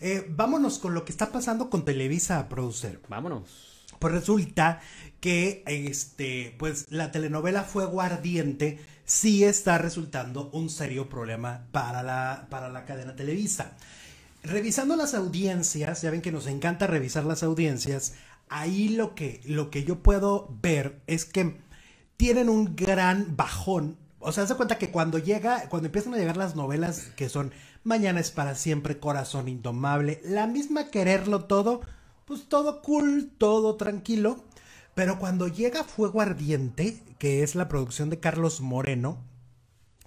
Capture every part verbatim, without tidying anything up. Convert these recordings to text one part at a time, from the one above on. Eh, vámonos con lo que está pasando con Televisa, producer. Vámonos. Pues resulta que este, pues, la telenovela Fuego Ardiente sí está resultando un serio problema para la, para la cadena Televisa. Revisando las audiencias, ya ven que nos encanta revisar las audiencias, ahí lo que, lo que yo puedo ver es que tienen un gran bajón. O sea, se cuenta que cuando llega, cuando empiezan a llegar las novelas que son Mañana es para siempre, Corazón indomable, la misma Quererlo todo, pues todo cool, todo tranquilo. Pero cuando llega Fuego Ardiente, que es la producción de Carlos Moreno,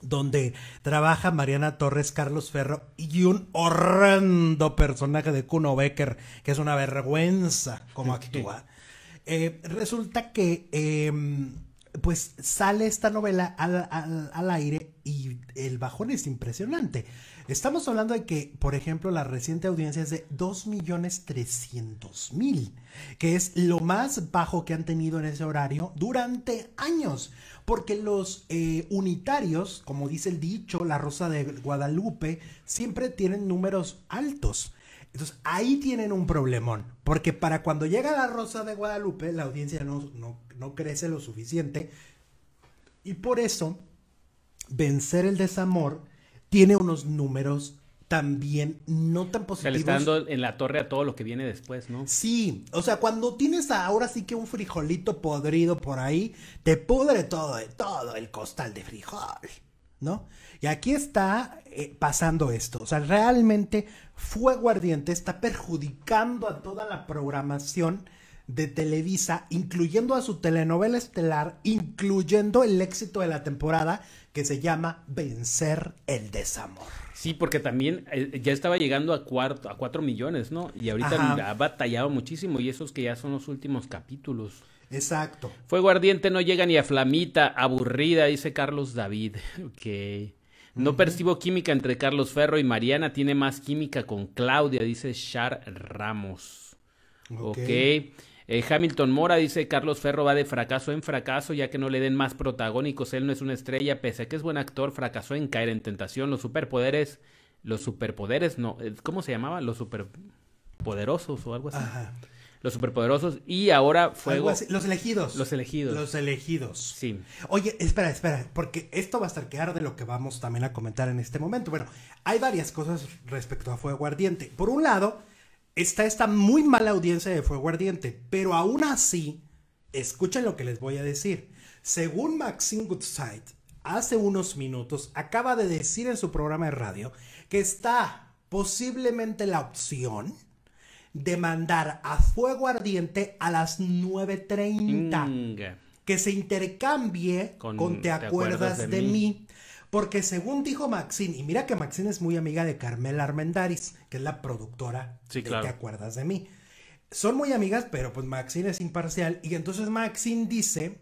donde trabaja Mariana Torres, Carlos Ferro y un horrendo personaje de Kuno Becker, que es una vergüenza como actúa. Eh, resulta que eh, pues sale esta novela al, al, al aire y el bajón es impresionante. Estamos hablando de que, por ejemplo, la reciente audiencia es de dos millones trescientos mil, que es lo más bajo que han tenido en ese horario durante años, porque los eh, unitarios, como dice el dicho, La Rosa de Guadalupe, siempre tienen números altos. Entonces, ahí tienen un problemón, porque para cuando llega La Rosa de Guadalupe, la audiencia no, no, no crece lo suficiente, y por eso Vencer el Desamor tiene unos números también no tan positivos. O sea, le está dando en la torre a todo lo que viene después, ¿no? Sí, o sea, cuando tienes ahora sí que un frijolito podrido por ahí, te pudre todo, todo el costal de frijol, ¿no? Y aquí está eh, pasando esto. O sea, realmente Fuego Ardiente está perjudicando a toda la programación de Televisa, incluyendo a su telenovela estelar, incluyendo el éxito de la temporada que se llama Vencer el Desamor. Sí, porque también eh, ya estaba llegando a, cuarto, a cuatro millones, ¿no? Y ahorita Ajá. ha batallado muchísimo, y esos que ya son los últimos capítulos. Exacto. Fuego Ardiente no llega ni a Flamita, aburrida, dice Carlos David. Ok. No uh-huh. percibo química entre Carlos Ferro y Mariana, tiene más química con Claudia, dice Char Ramos. Ok. okay. Eh, Hamilton Mora dice, Carlos Ferro va de fracaso en fracaso, ya que no le den más protagónicos, él no es una estrella, pese a que es buen actor, fracasó en Caer en Tentación, Los Superpoderes, Los Superpoderes, no, ¿cómo se llamaba? Los Superpoderosos o algo así. Ajá. Los Superpoderosos, y ahora Fuego... Así, los elegidos. Los elegidos. Los elegidos. Sí. Oye, espera, espera, porque esto va a estar que arde lo que vamos también a comentar en este momento. Bueno, hay varias cosas respecto a Fuego Ardiente. Por un lado, está esta muy mala audiencia de Fuego Ardiente, pero aún así, escuchen lo que les voy a decir. Según Maxine Goodside, hace unos minutos acaba de decir en su programa de radio que está posiblemente la opción de mandar a Fuego Ardiente a las nueve treinta, que se intercambie con, con Te acuerdas de, de mí? mí, porque según dijo Maxine, y mira que Maxine es muy amiga de Carmela Armendariz, que es la productora sí, de claro. Te acuerdas de mí, son muy amigas, pero pues Maxine es imparcial, y entonces Maxine dice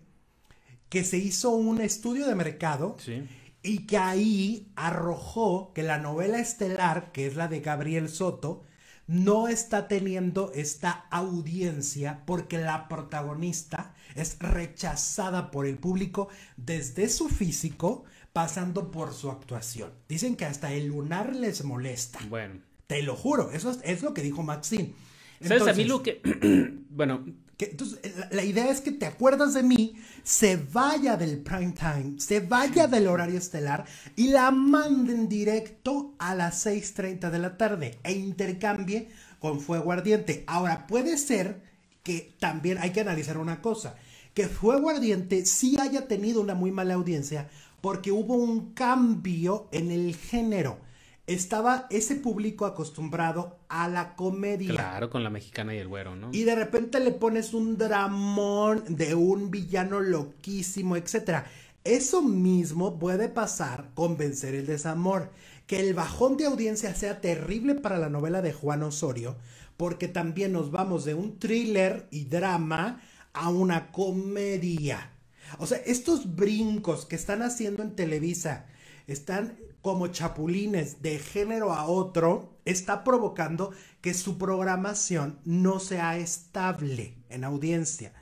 que se hizo un estudio de mercado, sí. y que ahí arrojó que la novela estelar, que es la de Gabriel Soto, no está teniendo esta audiencia porque la protagonista es rechazada por el público desde su físico, pasando por su actuación. Dicen que hasta el lunar les molesta. Bueno. Te lo juro, eso es, es lo que dijo Maxine. Entonces, ¿sabes? A mí lo que... bueno... Que, entonces, la, la idea es que Te acuerdas de mí se vaya del prime time, se vaya del horario estelar y la manden directo a las seis treinta de la tarde e intercambie con Fuego Ardiente. Ahora, puede ser que también hay que analizar una cosa, que Fuego Ardiente sí haya tenido una muy mala audiencia porque hubo un cambio en el género. Estaba ese público acostumbrado a la comedia. Claro, con La Mexicana y el Güero, ¿no? Y de repente le pones un dramón de un villano loquísimo, etcétera. Eso mismo puede pasar con Vencer el Desamor. Que el bajón de audiencia sea terrible para la novela de Juan Osorio, porque también nos vamos de un thriller y drama a una comedia. O sea, estos brincos que están haciendo en Televisa están... como chapulines de género a otro, está provocando que su programación no sea estable en audiencia.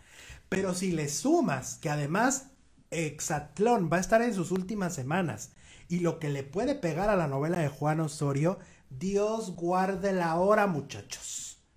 Pero si le sumas que además Exatlón va a estar en sus últimas semanas y lo que le puede pegar a la novela de Juan Osorio, Dios guarde la hora, muchachos.